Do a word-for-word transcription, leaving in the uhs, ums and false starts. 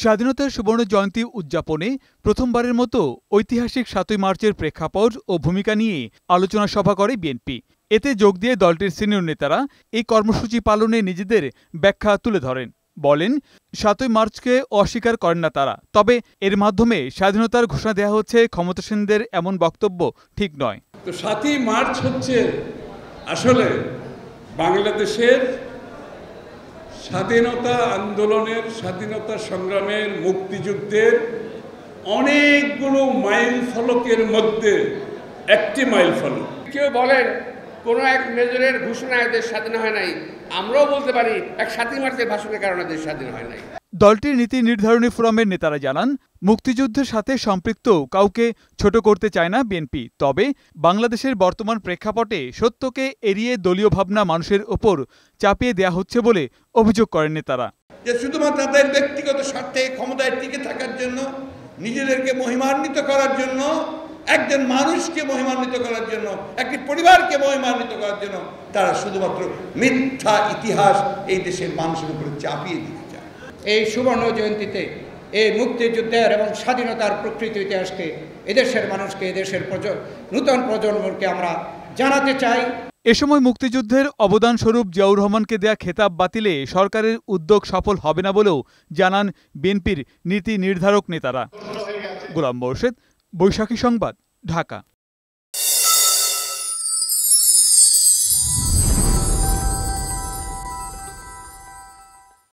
স্বাধীনতার সুবর্ণ জয়ন্তী উদযাপনে প্রথমবারের মতো ঐতিহাসিক সাতই মার্চের প্রেক্ষাপট ও ভূমিকা নিয়ে আলোচনা সভা করে বিএনপি। এতে যোগ দিয়ে দলটির সিনিয়র নেতারা এই কর্মসূচি পালনে নিজেদের ব্যাখ্যা তুলে ধরেন। বলেন, সাতই মার্চকে অস্বীকার করেন না তারা, তবে এর মাধ্যমে স্বাধীনতার ঘোষণা দেওয়া হচ্ছে ক্ষমতাসীনদের, এমন বক্তব্য ঠিক নয়। তো সাতই মার্চ হচ্ছে আসলে বাংলাদেশের স্বাধীনতা আন্দোলনের, স্বাধীনতা সংগ্রামের, মুক্তিযুদ্ধের অনেকগুলো মাইল ফলকের মধ্যে একটি মাইল ফলক। কেউ বলেন কোনো এক মেজরের ঘোষণায় দেশ স্বাধীন হয় নাই, আমরাও বলতে পারি এক সাতই মার্চের ভাষণের কারণে দেশ স্বাধীন হয় নাই। দলটির নীতি নির্ধারণী ফোরামের নেতারা জানান, মুক্তিযুদ্ধের সাথে সম্পৃক্ত কাউকে ছোট করতে চায় না বিএনপি, তবে বাংলাদেশের বর্তমান প্রেক্ষাপটে সত্যকে এড়িয়ে দলীয় ভাবনা মানুষের ওপর চাপিয়ে দেয়া হচ্ছে বলে অভিযোগ করেন নেতারা। যে শুধুমাত্র তাদের ব্যক্তিগত স্বার্থে ক্ষমতায় টিকে থাকার জন্য, নিজেদেরকে মহিমান্বিত করার জন্য, একজন মানুষকে মহিমান্বিত করার জন্য, একটি পরিবারকে মহিমান্বিত করার জন্য তারা শুধুমাত্র মিথ্যা ইতিহাস এই দেশের মানুষের উপরে চাপিয়ে দিতে চায়। এই সুবর্ণ জয়ন্তীতে এই মুক্তিযুদ্ধের এবং স্বাধীনতার প্রকৃত ইতিহাসকে এদেশের মানুষকে, এদেশের নূতন প্রজন্মকে আমরা জানাতে চাই। এ সময় মুক্তিযুদ্ধের অবদান স্বরূপ জিয়াউর রহমানকে দেয়া খেতাব বাতিলে সরকারের উদ্যোগ সফল হবে না বলেও জানান বিএনপির নীতি নির্ধারক নেতারা। গোলাম মোর্শেদ, বৈশাখী সংবাদ, ঢাকা।